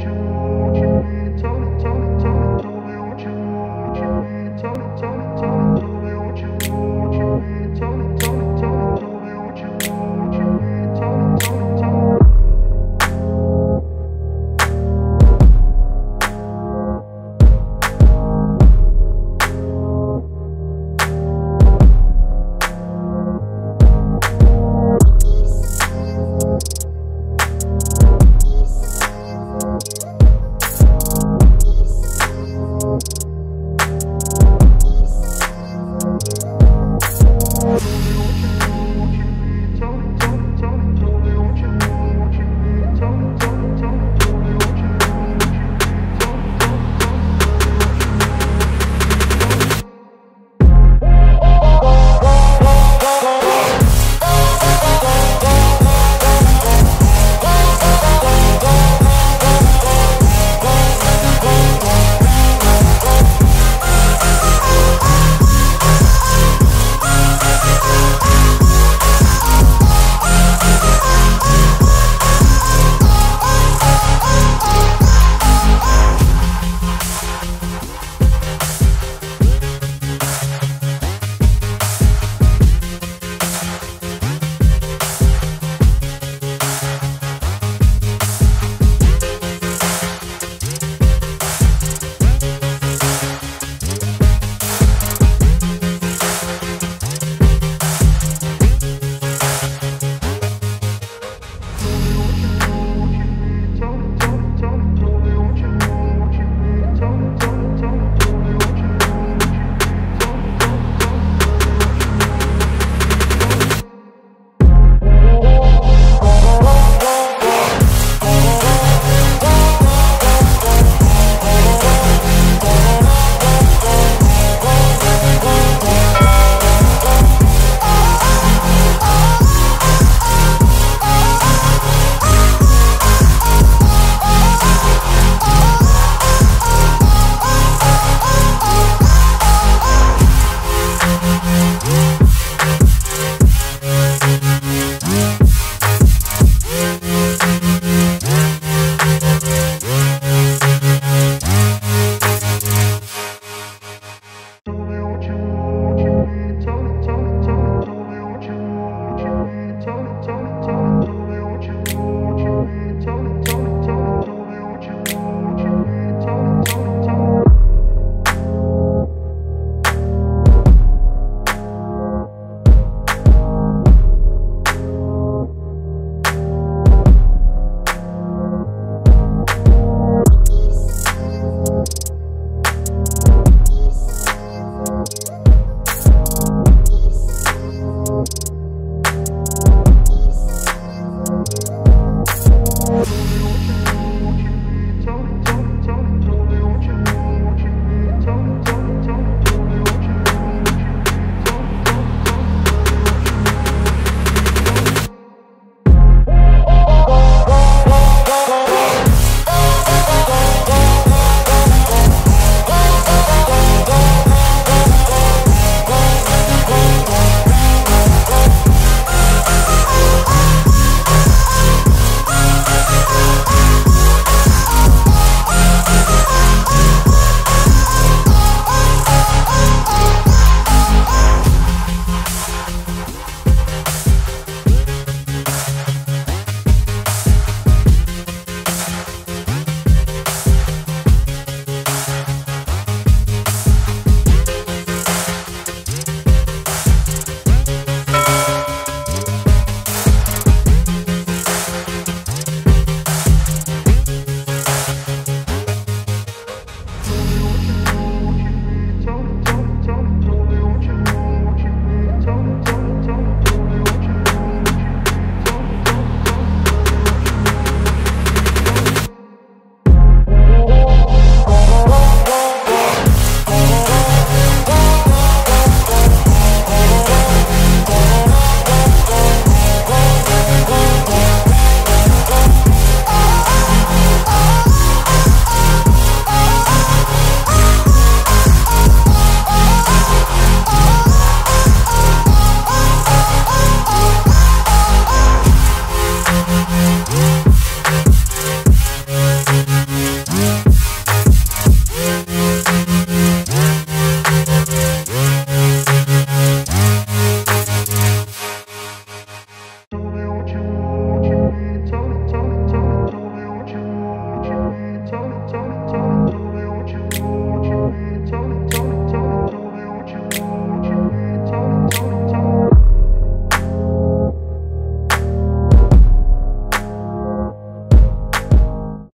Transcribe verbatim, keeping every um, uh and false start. you.